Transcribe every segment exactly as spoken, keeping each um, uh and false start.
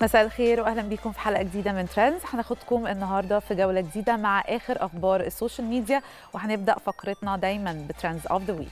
مساء الخير واهلا بيكم في حلقه جديده من ترندز. هناخدكم النهارده في جوله جديده مع اخر اخبار السوشيال ميديا، وهنبدا فقرتنا دايما بترندز اوف ذا ويك.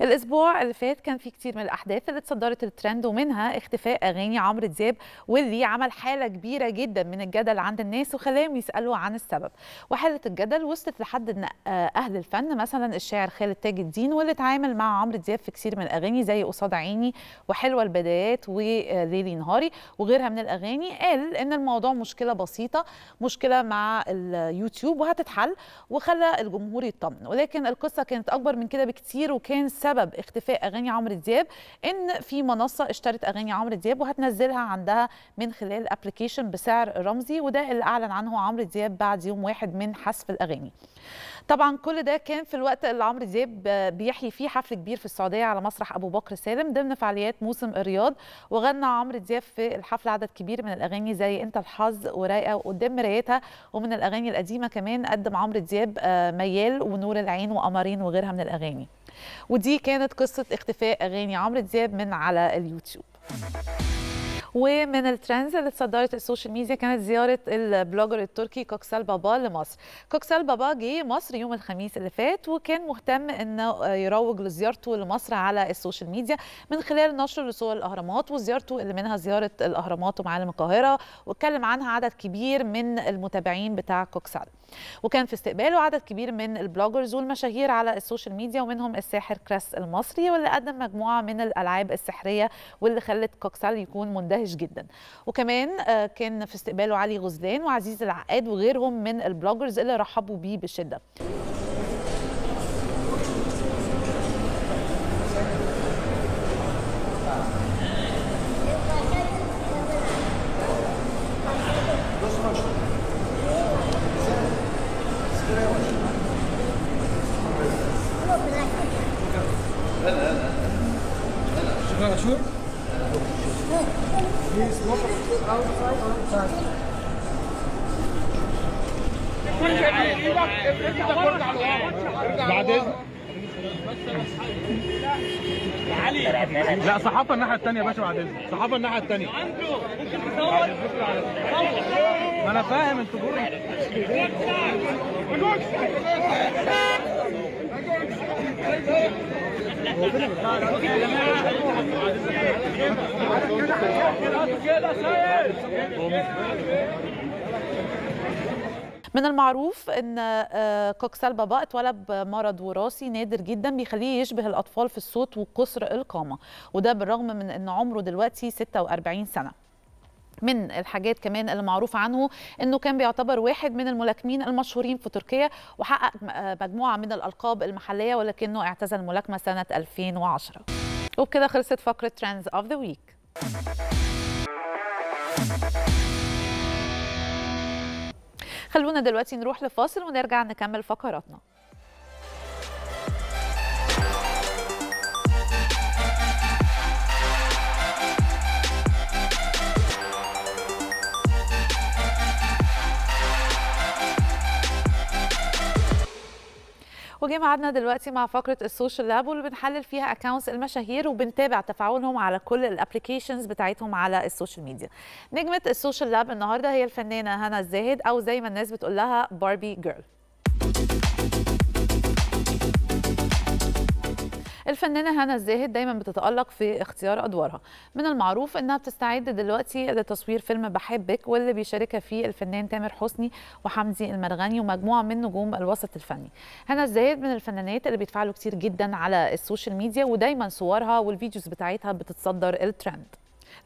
الاسبوع اللي فات كان في كتير من الاحداث اللي اتصدرت الترند، ومنها اختفاء اغاني عمرو دياب، واللي عمل حاله كبيره جدا من الجدل عند الناس وخلاهم يسالوا عن السبب. وحاله الجدل وصلت لحد ان اهل الفن، مثلا الشاعر خالد تاج الدين، واللي اتعامل مع عمرو دياب في كتير من الاغاني زي قصاد عيني وحلوه البدايات وليلي نهاري وغيرها من الاغاني، قال ان الموضوع مشكله بسيطه، مشكله مع اليوتيوب وهتتحل، وخلى الجمهور يطمن. ولكن القصه كانت اكبر من كده بكتير، وكان سبب اختفاء اغاني عمرو دياب ان في منصه اشترت اغاني عمرو دياب وهتنزلها عندها من خلال ابلكيشن بسعر رمزي، وده اللي اعلن عنه عمرو دياب بعد يوم واحد من حذف الاغاني. طبعا كل ده كان في الوقت اللي عمرو دياب بيحيي فيه حفل كبير في السعوديه على مسرح ابو بكر سالم ضمن فعاليات موسم الرياض، وغنى عمرو دياب في الحفل عدد كبير من الاغاني زي انت الحظ ورايقه وقدام مرايتها، ومن الاغاني القديمه كمان قدم عمرو دياب ميال ونور العين وقمرين وغيرها من الاغاني. ودي كانت قصة اختفاء أغاني عمرو دياب من على اليوتيوب. ومن الترندز اللي اتصدرت السوشيال ميديا كانت زياره البلوجر التركي كوكسال بابا لمصر. كوكسال بابا جه مصر يوم الخميس اللي فات، وكان مهتم انه يروج لزيارته لمصر على السوشيال ميديا من خلال نشر صور الاهرامات وزيارته، اللي منها زياره الاهرامات ومعالم القاهره، واتكلم عنها عدد كبير من المتابعين بتاع كوكسال. وكان في استقباله عدد كبير من البلوجرز والمشاهير على السوشيال ميديا، ومنهم الساحر كريس المصري، واللي قدم مجموعه من الالعاب السحريه واللي خلت كوكسال يكون منبهر جدا. وكمان كان في استقباله علي غزلان وعزيز العقاد وغيرهم من البلوجرز اللي رحبوا بيه بشده. لا صحافه الناحيه الثانيه يا باشا، بعد اذنك صحافه الناحيه الثانيه. ما انا فاهم انتوا من المعروف ان كوكسال بابا اتولد بمرض وراثي نادر جدا بيخليه يشبه الاطفال في الصوت وقصر القامه، وده بالرغم من ان عمره دلوقتي ستة وأربعين سنه. من الحاجات كمان اللي معروف عنه انه كان بيعتبر واحد من الملاكمين المشهورين في تركيا، وحقق مجموعه من الالقاب المحليه، ولكنه اعتزل الملاكمه سنه ألفين وعشرة. وبكده خلصت فقره ترندز اوف ذا ويك. خلونا دلوقتي نروح لفاصل ونرجع نكمل فقراتنا. وجي معادنا دلوقتي مع فقره السوشيال لاب، واللي بنحلل فيها اكونتس المشاهير وبنتابع تفاعلهم على كل الابلكيشنز بتاعتهم على السوشيال ميديا. نجمه السوشيال لاب النهارده هي الفنانه هنا الزاهد، او زي ما الناس بتقول لها باربي جيرل. الفنانه هنا الزاهد دايما بتتالق في اختيار ادوارها، من المعروف انها بتستعد دلوقتي لتصوير فيلم بحبك، واللي بيشاركها فيه الفنان تامر حسني وحمدي المرغني ومجموعه من نجوم الوسط الفني. هنا الزاهد من الفنانات اللي بيتفاعلوا كتير جدا على السوشيال ميديا، ودايما صورها والفيديوز بتاعتها بتتصدر الترند.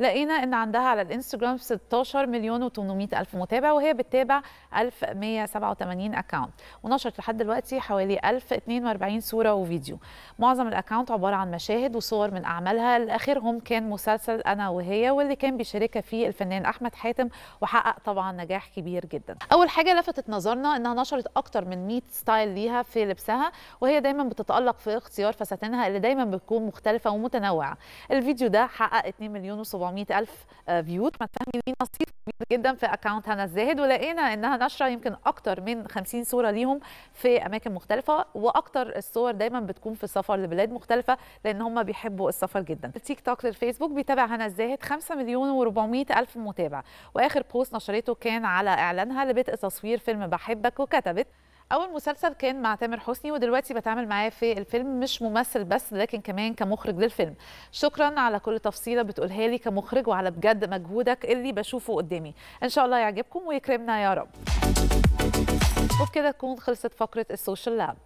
لقينا ان عندها على الانستجرام ستاشر مليون وتمنمية الف متابع، وهي بتتابع ألف ومية وسبعة وتمانين اكونت، ونشرت لحد دلوقتي حوالي ألف واتنين وأربعين صوره وفيديو. معظم الاكونت عباره عن مشاهد وصور من اعمالها، لاخرهم كان مسلسل انا وهي، واللي كان بيشاركها فيه الفنان احمد حاتم، وحقق طبعا نجاح كبير جدا. اول حاجه لفتت نظرنا انها نشرت اكتر من مية ستايل ليها في لبسها، وهي دايما بتتالق في اختيار فساتينها اللي دايما بتكون مختلفه ومتنوعه. الفيديو ده حقق اتنين مليون وسبعمية الف فيو، فاهمين ليه نصيب كبير جدا في اكونت هنا الزاهد. ولقينا انها نشره يمكن اكتر من خمسين صوره ليهم في اماكن مختلفه، واكتر الصور دايما بتكون في السفر لبلاد مختلفه، لان هم بيحبوا السفر جدا. التيك توك للفيسبوك بيتابع هنا الزاهد خمسة مليون وأربعمية الف متابع، واخر بوست نشرته كان على اعلانها لبدء تصوير فيلم بحبك، وكتبت أول مسلسل كان مع تامر حسني، ودلوقتي بتعامل معاه في الفيلم، مش ممثل بس لكن كمان كمخرج للفيلم. شكرا على كل تفصيلة بتقولها لي كمخرج، وعلى بجد مجهودك اللي بشوفه قدامي، إن شاء الله يعجبكم ويكرمنا يا رب. وبكده تكون خلصت فقرة السوشيال لاب.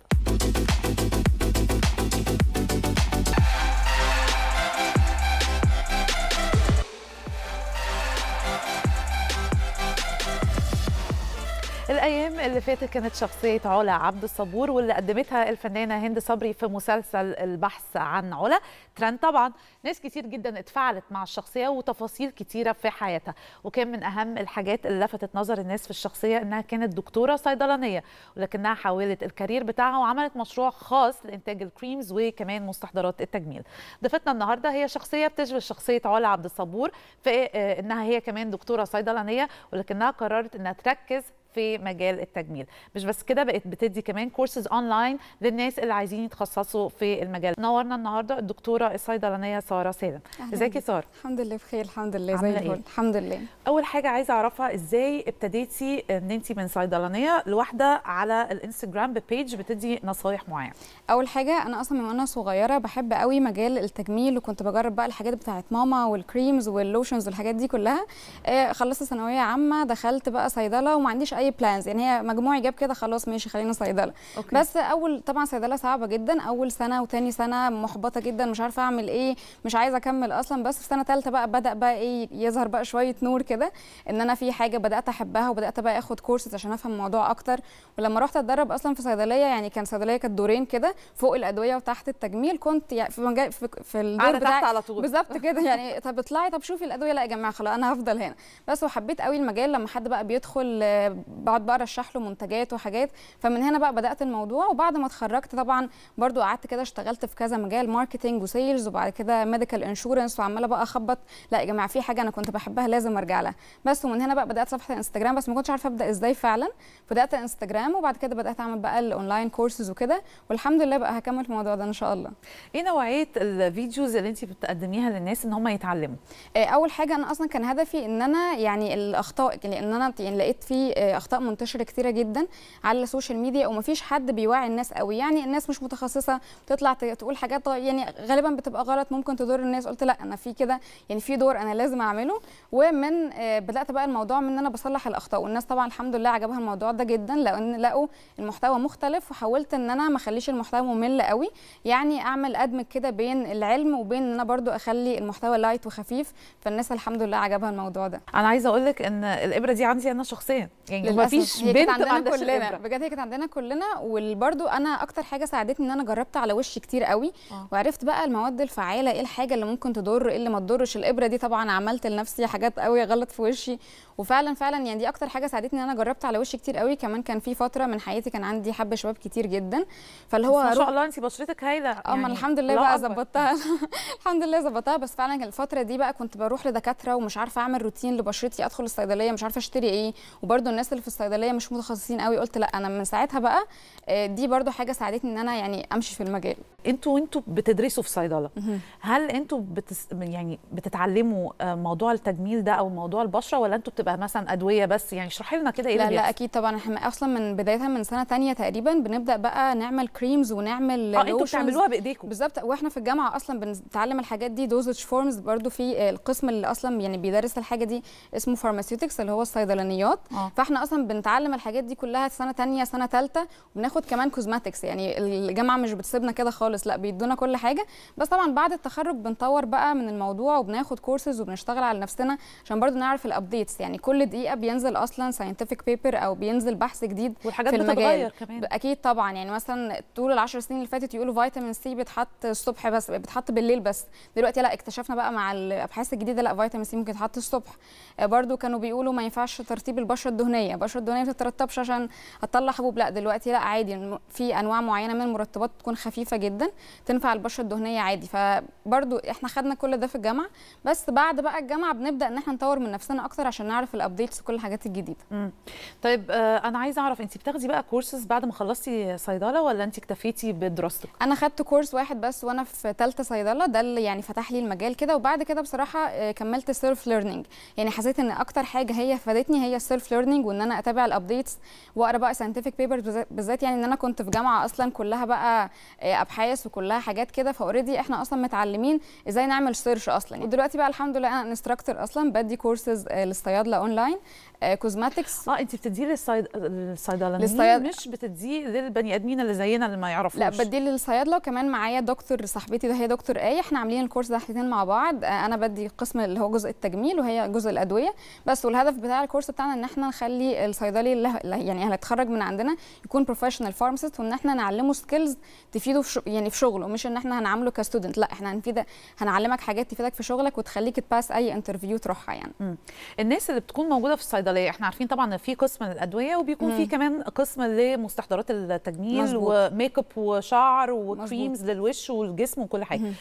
الأيام اللي فاتت كانت شخصية علا عبد الصبور واللي قدمتها الفنانة هند صبري في مسلسل البحث عن علا ترند. طبعا ناس كتير جدا اتفاعلت مع الشخصية وتفاصيل كتيرة في حياتها، وكان من أهم الحاجات اللي لفتت نظر الناس في الشخصية إنها كانت دكتورة صيدلانية، ولكنها حولت الكارير بتاعها وعملت مشروع خاص لإنتاج الكريمز وكمان مستحضرات التجميل. ضيفتنا النهاردة هي شخصية بتشبه شخصية علا عبد الصبور في إنها هي كمان دكتورة صيدلانية، ولكنها قررت إنها تركز في مجال التجميل. مش بس كده، بقت بتدي كمان كورسز اونلاين للناس اللي عايزين يتخصصوا في المجال. نورنا النهارده الدكتوره الصيدلانيه ساره سالم. ازيك يا ساره؟ الحمد لله بخير، الحمد لله زي الفل. إيه؟ الحمد لله. اول حاجه عايزه اعرفها، ازاي ابتديتي ان انت من صيدلانيه لواحده على الانستجرام ببيج بتدي نصايح معينه؟ اول حاجه انا اصلا من وانا صغيره بحب قوي مجال التجميل، وكنت بجرب بقى الحاجات بتاعه ماما والكريمز واللوشنز والحاجات دي كلها. خلصت ثانويه عامه، دخلت بقى صيدله وما عنديش اي بلانز، يعني هي مجموعي جاب كده خلاص ماشي خلينا صيدله. أوكي. بس اول طبعا صيدله صعبه جدا، اول سنه وثاني سنه محبطه جدا، مش عارفه اعمل ايه، مش عايزه اكمل اصلا. بس في سنه ثالثه بقى بدا بقى ايه يظهر بقى شويه نور كده، ان انا في حاجه بدات احبها، وبدات بقى اخد كورسز عشان افهم الموضوع اكتر. ولما رحت اتدرب اصلا في صيدليه، يعني كان صيدليه كانت دورين كده، فوق الادويه وتحت التجميل، كنت يعني في مجال في, في الدور بتاعي على طول بالظبط كده، يعني طب اطلعي طب شوفي الادويه، لا يا جماعه خلاص انا هفضل هنا بس. وحبيت قوي المجال، لما حد بقى بيدخل بقعد بقى ارشح له منتجات وحاجات، فمن هنا بقى بدات الموضوع. وبعد ما اتخرجت طبعا برضو قعدت كده اشتغلت في كذا مجال، ماركتنج وسيلز، وبعد كده ميديكال انشورنس، وعماله بقى اخبط، لا يا جماعه في حاجه انا كنت بحبها لازم ارجع لها بس. ومن هنا بقى بدات صفحه انستجرام، بس ما كنتش عارفه ابدا ازاي فعلا، بدات انستجرام وبعد كده بدات اعمل بقى الاونلاين كورسز وكده، والحمد لله بقى هكمل في الموضوع ده ان شاء الله. ايه نوعيه الفيديوز اللي انت بتقدميها للناس ان هم يتعلموا؟ اه اول حاجه انا اصلا كان هدفي ان انا يعني الاخطاء، لان انا يعني لقيت في اخطاء منتشره كتيره جدا على السوشيال ميديا، ومفيش حد بيوعي الناس قوي، يعني الناس مش متخصصه بتطلع تقول حاجات يعني غالبا بتبقى غلط ممكن تضر الناس. قلت لا انا في كده يعني في دور انا لازم اعمله، ومن بدات بقى الموضوع من ان انا بصلح الاخطاء، والناس طبعا الحمد لله عجبها الموضوع ده جدا، لان لقوا المحتوى مختلف. وحاولت ان انا ما اخليش المحتوى ممل قوي، يعني اعمل ادمج كده بين العلم وبين ان انا برضو اخلي المحتوى لايت وخفيف، فالناس الحمد لله عجبها الموضوع ده. انا عايزه اقول لك ان الابره دي عندي انا شخصيا، يعني مفيش بنت عندنا كلنا بجد، هي كانت عندنا كلنا. وبرده انا اكتر حاجه ساعدتني ان انا جربت على وشي كتير قوي، آه. وعرفت بقى المواد الفعاله، ايه الحاجه اللي ممكن تضر، ايه اللي ما تضرش. الابره دي طبعا عملت لنفسي حاجات قوي غلط في وشي، وفعلا فعلا يعني دي اكتر حاجه ساعدتني ان انا جربت على وشي كتير قوي. كمان كان في فتره من حياتي كان عندي حبه شباب كتير جدا، فاللي هو ما شاء الله انت بشرتك هايله اه يعني الحمد لله بقى ظبطتها الحمد لله ظبطتها. بس فعلا الفتره دي بقى كنت بروح لدكاتره ومش عارفه اعمل روتين لبشرتي، ادخل الصيدليه مش عارفه اشتري ايه، وبرده الناس اللي في الصيدليه مش متخصصين قوي. قلت لا انا من ساعتها بقى دي برده حاجه ساعدتني ان انا يعني امشي في المجال. انتوا انتوا بتدرسوا في صيدله، هل انتوا بتس... يعني بتتعلموا موضوع التجميل ده او موضوع البشره، ولا انتوا بتبقى مثلا ادويه بس؟ يعني اشرحي لنا كده ايه اللي بيحصل. لا لا اكيد طبعا احنا اصلا من بدايتها من سنه ثانيه تقريبا بنبدا بقى نعمل كريمز ونعمل اه انتوا بتعملوها بايديكم بالظبط. واحنا في الجامعه اصلا بنتعلم الحاجات دي، دوزج فورمز برده في القسم اللي اصلا يعني بيدرس الحاجه دي اسمه فارماسيوتكس اللي هو الصيدلانيات، آه. فاحنا اصلا بنتعلم الحاجات دي كلها سنه ثانيه سنه ثالثه، وبناخد كمان كوزماتكس، يعني الجامعه مش بتسيبنا كده خالص، خالص، لا بيدونا كل حاجه. بس طبعا بعد التخرج بنطور بقى من الموضوع وبناخد كورسز وبنشتغل على نفسنا عشان برضو نعرف الابديتس. يعني كل دقيقه بينزل اصلا ساينتفك بيبر او بينزل بحث جديد والحاجات في المجال كمان. اكيد طبعا، يعني مثلا طول العشر سنين اللي فاتت يقولوا فيتامين سي بيتحط الصبح بس، بيتحط بالليل بس، دلوقتي لا اكتشفنا بقى مع الابحاث الجديده لا فيتامين سي ممكن يتحط الصبح. برضو كانوا بيقولوا ما ينفعش ترطيب البشره الدهنيه، البشره الدهنيه ما بتترطبش عشان هتطلع حبوب، لا دلوقتي لا عادي في انواع معينه من المرطبات تكون خفيفه جدا تنفع البشره الدهنيه عادي. فبرضو احنا خدنا كل ده في الجامعه، بس بعد بقى الجامعه بنبدا ان احنا نطور من نفسنا اكتر عشان نعرف الابديتس وكل الحاجات الجديده. امم طيب آه انا عايزه اعرف انت بتاخدي بقى كورسز بعد ما خلصتي صيدله ولا انت اكتفيتي بدراستك؟ انا خدت كورس واحد بس وانا في ثالثه صيدله، ده اللي يعني فتح لي المجال كده. وبعد كده بصراحه آه كملت سيلف ليرنينج، يعني حسيت ان اكتر حاجه هي فادتني هي السيلف ليرنينج، وان انا اتابع الابديتس واقرا بقى ساينتفك بيبرز بالذات. يعني ان انا كنت في جامعه اصلا كلها بقى ابحاث وكلها حاجات كده، فاوريدي احنا اصلا متعلمين ازاي نعمل سيرش اصلا. ودلوقتي بقى الحمد لله انا انستراكتور اصلا، بدي كورسز للصيادله اونلاين كوزماتكس. اه انت بتديه للصيد... للصيدلانيين للصياد... مش بتديه للبني ادمين اللي زينا اللي ما يعرفوش؟ لا بديه للصيادله، وكمان معايا دكتور صاحبتي ده هي دكتور ايه، احنا عاملين الكورس ده احنا الاثنين مع بعض. انا بدي قسم اللي هو جزء التجميل وهي جزء الادويه بس، والهدف بتاع الكورس بتاعنا ان احنا نخلي الصيدلي اللي يعني اللي هيتخرج من عندنا يكون بروفيشنال فارماسيست، وان احنا نعلمه سكيلز تفيده في يعني في شغله، مش ان احنا هنعامله كستودنت، لا احنا هنفيدك هنعلمك حاجات تفيدك في شغلك وتخليك تباس اي انترفيو تروحها. يعني م. الناس اللي بتكون موجوده في الصيدليه احنا عارفين طبعا في قسم للادويه وبيكون في كمان قسم لمستحضرات التجميل مزبوط. وميك اب وشعر وكريمز للوش والجسم وكل حاجه. مم.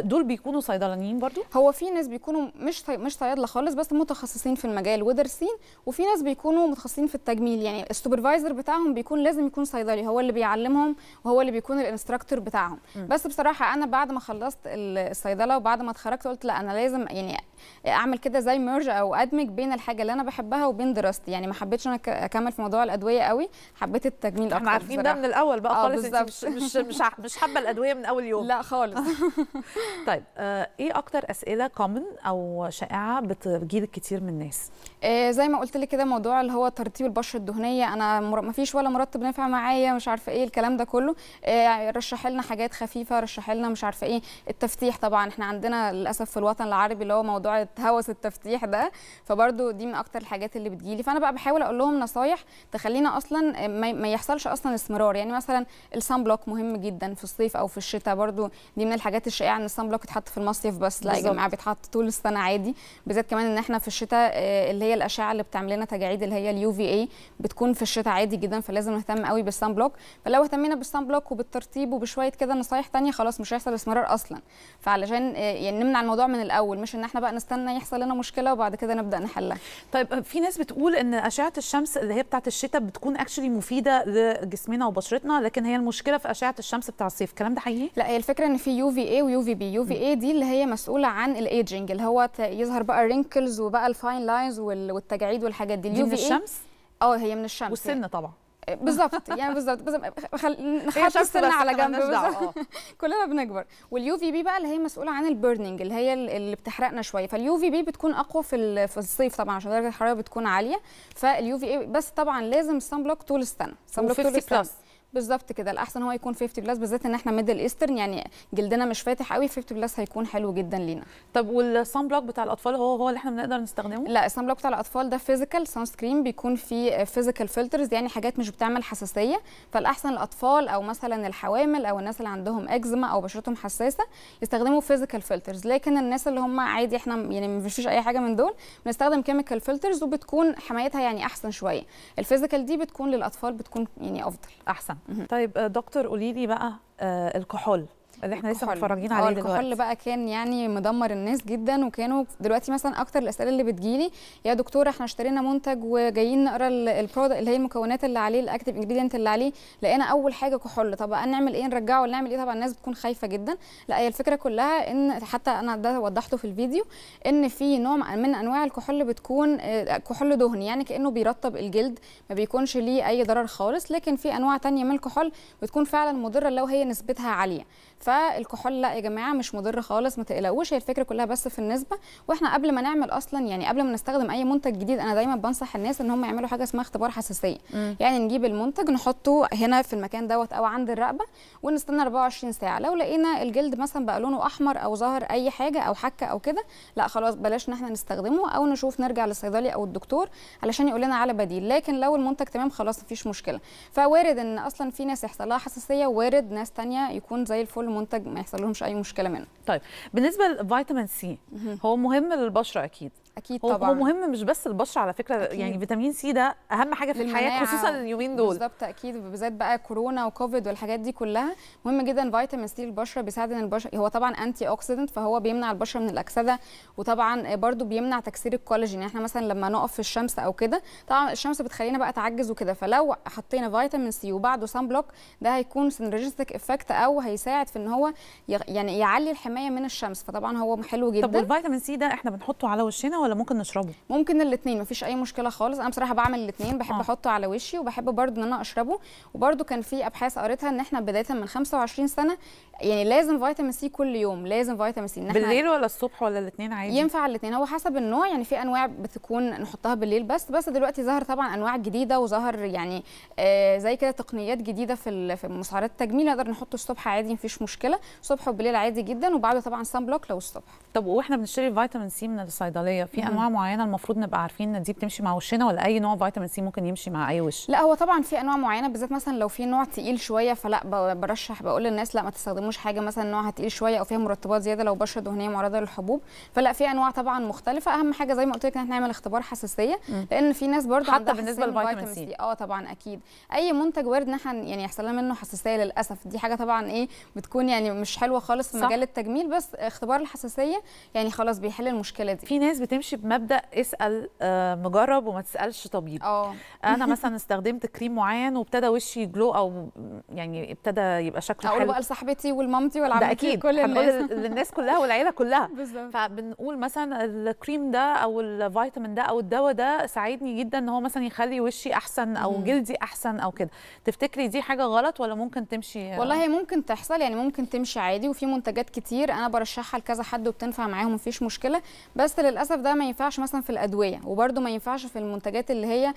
دول بيكونوا صيدلانيين برضو؟ هو في ناس بيكونوا مش طي... مش صيادله خالص بس متخصصين في المجال ودارسين، وفي ناس بيكونوا متخصصين في التجميل، يعني السوبرفايزر بتاعهم بيكون لازم يكون صيدلي، هو اللي بيعلمهم وهو اللي بيكون الانستراكتور بتاعهم. مم. بس بصراحه انا بعد ما خلصت الصيدله وبعد ما اتخرجت قلت لا انا لازم يعني اعمل كده زي ميرج او ادمج بين الحاجه اللي انا بحبها وبين دراستي. يعني ما حبيتش انا اكمل في موضوع الادويه قوي، حبيت التجميل اكتر. احنا عارفين ده من الاول بقى خالص، مش مش مش, مش حابه الادويه من اول يوم لا خالص. طيب آه ايه اكتر اسئله كومن او شائعه بتجيلك كتير من الناس؟ آه زي ما قلت لك كده موضوع اللي هو ترطيب البشره الدهنيه، انا مر... ما فيش ولا مرطب نافع معايا، مش عارفه ايه الكلام ده كله. آه رشحي لنا حاجات خفيفه، رشحي لنا مش عارفه ايه. التفتيح طبعا احنا عندنا للاسف في الوطن العربي اللي هو موضوع هوس التفتيح ده، فبرده دي من اكتر الحاجات اللي بتجيلي. فانا بقى بحاول اقول لهم نصايح تخلينا اصلا ما يحصلش اصلا استمرار. يعني مثلا الصن بلوك مهم جدا في الصيف او في الشتاء، برضو دي من الحاجات الشائعه ان الصن بلوك يتحط في المصيف بس، لا يا جماعه بيتحط طول السنه عادي، بالذات كمان ان احنا في الشتاء اللي هي الاشعه اللي بتعمل لنا تجاعيد اللي هي اليو في اي بتكون في الشتاء عادي جدا، فلازم نهتم قوي بالصن بلوك. فلو اهتمينا بالصن بلوك وبالترطيب وبشويه كده نصايح ثانيه خلاص مش هيحصل استمرار اصلا. فعلشان يعني نمنع الموضوع من الاول، مش ان احنا بقى نستنى يحصل لنا مشكله وبعد كده نبدا نحلها. طيب في ناس بتقول ان اشعه الشمس اللي هي بتاعه الشتاء بتكون اكشلي مفيده لجسمنا وبشرتنا، لكن هي المشكله في اشعه الشمس بتاع الصيف، الكلام ده حقيقي؟ لا هي الفكره ان في يو في اي ويو في بي. يو في اي دي اللي هي مسؤوله عن الايجنج اللي هو يظهر بقى الرينكلز وبقى الفاين لاينز والتجاعيد والحاجات دي. اليو في اي الشمس؟ اه هي من الشمس والسن طبعا. بالظبط يعني بالظبط نحط السن على جنب كلنا بنكبر. واليو في بي بقى اللي هي مسؤوله عن البيرنينج اللي هي اللي بتحرقنا شويه، فاليو في بي بتكون اقوى في في الصيف طبعا عشان درجه الحراره بتكون عاليه، فاليو في اي بس طبعا لازم الصن بلوك طول السنه. الصن بلوك طول السنه بالظبط كده، الاحسن هو يكون خمسين بلس بالذات ان احنا ميدل ايسترن يعني جلدنا مش فاتح قوي، خمسين بلس هيكون حلو جدا لينا. طب والصن بلوك بتاع الاطفال هو هو اللي احنا بنقدر نستخدمه؟ لا الصن بلوك بتاع الاطفال ده فيزيكال سان سكرين، بيكون فيه فيزيكال فلترز يعني حاجات مش بتعمل حساسيه، فالاحسن الاطفال او مثلا الحوامل او الناس اللي عندهم اكزيما او بشرتهم حساسه يستخدموا فيزيكال فلترز. لكن الناس اللي هم عادي احنا يعني ما فيش اي حاجه من دول بنستخدم كيميكال فلترز وبتكون حمايتها يعني احسن شويه. الفيزيكال دي بتكون للاطفال بتكون يعني افضل احسن. طيب دكتور قولي لي بقى آه الكحول اللي احنا لسه متفرجين عليه دلوقتي. الكحول بقى كان يعني مدمر الناس جدا، وكانوا دلوقتي مثلا اكتر الاسئله اللي بتجيلي يا دكتوره احنا اشترينا منتج وجايين نقرا البرودكت اللي هي المكونات اللي عليه الاكتيف انجريدينت اللي عليه لقينا اول حاجه كحول، طب نعمل ايه نرجعه ولا نعمل ايه؟ طبعا الناس بتكون خايفه جدا. لا هي الفكره كلها ان حتى انا ده وضحته في الفيديو ان في نوع من انواع الكحول بتكون كحول دهني يعني كانه بيرطب الجلد ما بيكونش ليه اي ضرر خالص، لكن في انواع ثانيه من الكحول بتكون فعلا مضره لو هي نسبتها عاليه. فالكحول لا يا جماعه مش مضر خالص ما تقلقوش، هي الفكره كلها بس في النسبه. واحنا قبل ما نعمل اصلا يعني قبل ما نستخدم اي منتج جديد انا دايما بنصح الناس ان هم يعملوا حاجه اسمها اختبار حساسيه، م. يعني نجيب المنتج نحطه هنا في المكان دوت او عند الرقبه ونستنى أربعة وعشرين ساعة، لو لقينا الجلد مثلا بقى لونه احمر او ظهر اي حاجه او حكه او كده لا خلاص بلاش ان احنا نستخدمه او نشوف نرجع للصيدلي او الدكتور علشان يقول لنا على بديل. لكن لو المنتج تمام خلاص مفيش مشكله. فوارد ان اصلا في ناس يحصل لها حساسيه، وارد ناس ثانيه يكون زي الفل المنتج ما يحصل لهمش اي مشكله منه. طيب بالنسبه للفيتامين سي هو مهم للبشره اكيد اكيد طبعا، هو مهم مش بس البشره على فكره أكيد. يعني فيتامين سي ده اهم حاجه في الحياه خصوصا اليومين دول بالظبط اكيد، بالذات بقى كورونا وكوفيد والحاجات دي كلها مهم جدا. فيتامين سي للبشره بيساعد ان البشره هو طبعا انتي اوكسيدنت فهو بيمنع البشره من الاكسده، وطبعا برده بيمنع تكسير الكولاجين. احنا مثلا لما نقف في الشمس او كده طبعا الشمس بتخلينا بقى تعجز وكده، فلو حطينا فيتامين سي وبعده سان بلوك ده هيكون سينرجستيك افكت او هيساعد في ان هو يعني يعلي الحمايه من الشمس، فطبعا هو حلو جدا. طب والفيتامين سي ده احنا بنحطه على وشنا ولا ممكن نشربه؟ ممكن الاثنين مفيش اي مشكله خالص. انا بصراحه بعمل الاثنين، بحب احطه آه. على وشي وبحب برده ان انا اشربه. وبرده كان في ابحاث قريتها ان احنا بدايه من خمسة وعشرين سنة يعني لازم فيتامين سي كل يوم، لازم فيتامين سي. بالليل ولا الصبح ولا الاثنين عادي؟ ينفع الاثنين، هو حسب النوع. يعني في انواع بتكون نحطها بالليل بس، بس دلوقتي ظهر طبعا انواع جديده وظهر يعني آه زي كده تقنيات جديده في في مسعرات التجميل، نقدر نحطه الصبح عادي مفيش مشكله، الصبح وبالليل عادي جدا، وبعده طبعا سان بلوك لو الصبح. طب واحنا بنشتري فيتامين سي من الصيدليه في انواع معينه المفروض نبقى عارفين ان دي بتمشي مع وشنا، ولا اي نوع فيتامين سي ممكن يمشي مع اي وش؟ لا هو طبعا في انواع معينه، بالذات مثلا لو في نوع تقيل شويه فلا برشح بقول للناس لا ما تستخدموش حاجه مثلا نوعها تقيل شويه او فيها مرطبات زياده لو بشره دهنيه معرضه للحبوب، فلا في انواع طبعا مختلفه. اهم حاجه زي ما قلت لك ان احنا نعمل اختبار حساسيه، لان في ناس برده حتى بالنسبه للفيتامين سي اه طبعا اكيد اي منتج وارد ان احنا يعني يحصل لنا منه حساسيه للاسف، دي حاجه طبعا ايه بتكون يعني مش حلوه خالص في مجال التجميل، بس اختبار الحساسيه يعني خلاص بيحل المشكله دي. في ناس بتمشي بمبدا اسال مجرب وما تسالش طبيب. اه انا مثلا استخدمت كريم معين وابتدى وشي يجلو او يعني ابتدى يبقى شكله حلو، اقول بقى لصاحبتي والمامتي والعمتي كل الناس للناس كلها والعيله كلها بالظبط. فبنقول مثلا الكريم ده او الفيتامين ده او الدواء ده ساعدني جدا ان هو مثلا يخلي وشي احسن او مم. جلدي احسن او كده. تفتكري دي حاجه غلط ولا ممكن تمشي؟ والله هي ممكن تحصل يعني ممكن تمشي عادي، وفي منتجات كتير انا برشحها لكذا حد وبتنفع معاهم مفيش مشكله، بس للاسف ده ما ينفعش مثلا في الادويه، وبرده ما ينفعش في المنتجات اللي هي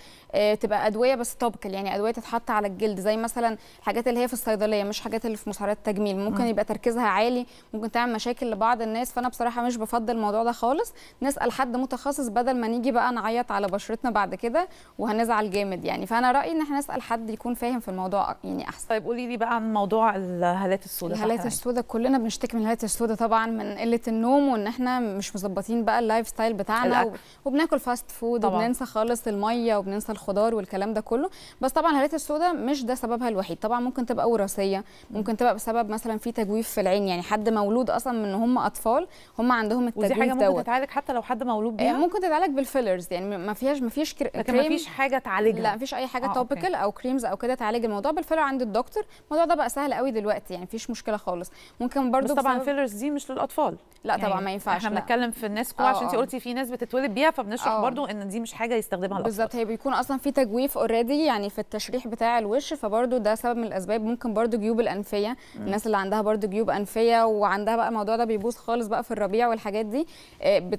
تبقى ادويه بس توبكال، يعني ادويه تتحط على الجلد زي مثلا الحاجات اللي هي في الصيدليه، مش حاجات اللي في مسعرات التجميل ممكن يبقى تركيزها عالي، ممكن تعمل مشاكل لبعض الناس. فانا بصراحه مش بفضل الموضوع ده خالص، نسال حد متخصص بدل ما نيجي بقى نعيط على بشرتنا بعد كده وهنزعل جامد يعني. فانا رايي ان احنا نسال حد يكون فاهم في الموضوع يعني احسن. طيب قولي لي بقى عن موضوع الهالات السوداء. الهالات السوداء كلنا بنشتكي من الهالات السوداء طبعا، من قله النوم وان احنا مش مظبطين بقى اللايف ستايل بتاعنا الأكل. وبناكل فاست فود طبعا. وبننسى خالص الميه وبننسى الخضار والكلام ده كله. بس طبعا الهالات السوداء مش ده سببها الوحيد، طبعا ممكن تبقى وراثيه، ممكن تبقى بسبب مثلا في تجويف في العين، يعني حد مولود اصلا من هم اطفال هم عندهم التجويف دوت. ودي حاجه ممكن دوت. تتعالج حتى لو حد مولود بيها. ممكن تتعالج بالفيلرز يعني ما فيهاش ما فيش كريم، لكن ما فيش حاجه تعالجها، لا ما فيش اي حاجه آه توبيكال او كريمز او كده تعالج الموضوع، بالفيلر عند الدكتور. الموضوع ده بقى سهل قوي دلوقتي يعني مفيش مشكله خالص. ممكن برده طبعا الفيلرز دي مش للاطفال، لا يعني طبعا ما ينفعش، احنا بنتكلم في الناس كلها عشان انت قلتي في ناس بتتولد بيها، فبنشرح برده ان دي مش حاجه يستخدمها الاطفال. بالظبط هي بيكون اصلا في تجويف اوريدي يعني في التشريح بتاع الوش، فبرده ده سبب من الاسباب. ممكن برده جيوب الانفيه، الناس اللي عندها برده جيوب انفيه وعندها بقى الموضوع ده بيبوظ خالص بقى في الربيع والحاجات دي،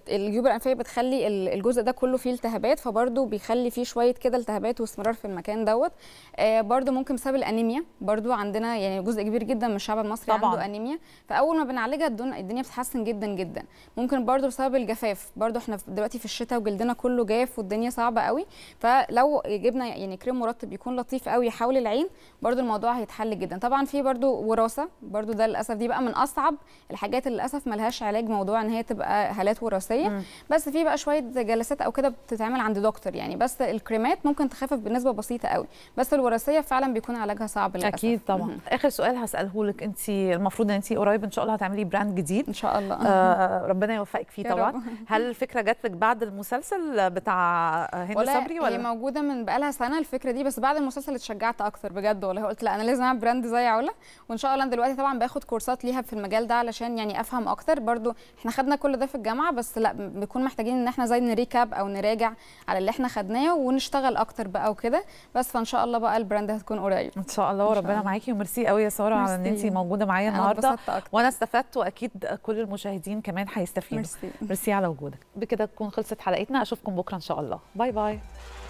الجيوب الانفيه بتخلي الجزء ده كله فيه التهابات، فبرده بيخلي فيه شويه كده التهابات واستمرار في المكان دوت. برده ممكن بسبب الانيميا، برده عندنا يعني جزء كبير جدا من الشعب المصري طبعاً. عنده انيميا، فاول ما بنعالجها الدنيا بتتحسن جدا جدا. ممكن برده بسبب الجفاف، برده احنا دلوقتي في الشتاء وجلدنا كله جاف والدنيا صعبه قوي، فلو جبنا يعني كريم مرطب يكون لطيف قوي حول العين برده الموضوع هيتحل جدا. طبعا في برده وراثه، برده ده للاسف دي بقى من اصعب الحاجات اللي للاسف ملهاش علاج، موضوع ان هي تبقى هالات وراثيه، بس في بقى شويه جلسات او كده بتتعمل عند دكتور يعني، بس الكريمات ممكن تخفف بنسبه بسيطه قوي، بس الوراثيه فعلا بيكون علاجها صعب للاسف. اكيد طبعا. مم. اخر سؤال هساله لك، انت المفروض ان انت قريب ان شاء الله هتعملي براند جديد ان شاء الله، آه ربنا يوفقك فيه طبعا. هل الفكره الفكره جات لك بعد المسلسل بتاع هند صبري ولا هي موجوده من بقالها سنه الفكره دي؟ بس بعد المسلسل اتشجعت اكتر بجد والله، قلت لا انا لازم اعمل براند زي علا. وان شاء الله انا دلوقتي طبعا باخد كورسات ليها في المجال ده علشان يعني افهم اكتر. برضو احنا خدنا كل ده في الجامعه، بس لا بنكون محتاجين ان احنا زي نريكاب او نراجع على اللي احنا خدناه ونشتغل اكتر بقى وكده بس. فان شاء الله بقى البراند هتكون قريب ان شاء الله. وربنا معاكي، وميرسي قوي يا ساره على ان انت موجوده معايا النهارده، وانا استفدت واكيد كل المشاهدين كمان هيستفيدوا. ميرسي على وجودك. بكده تكون خلصت حلقتنا، اشوفكم بكره ان شاء الله. باي باي.